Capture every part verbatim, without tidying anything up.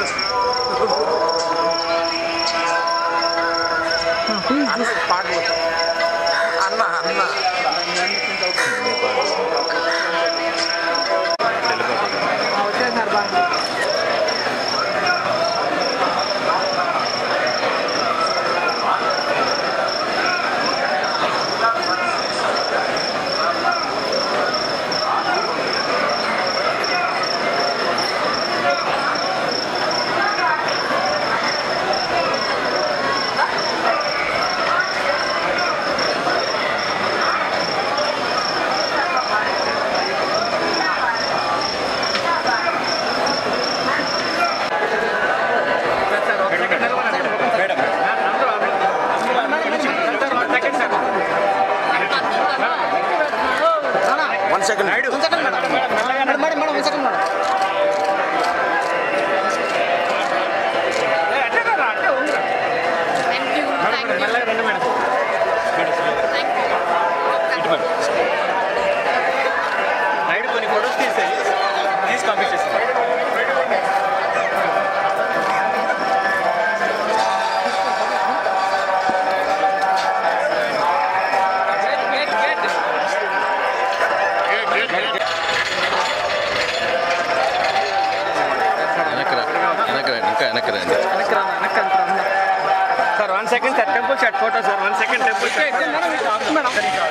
Now, who is this Padua? Anna, Anna. Second temple shot photo sir. One second temple shot. One second madam.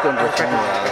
Con tus Thank you.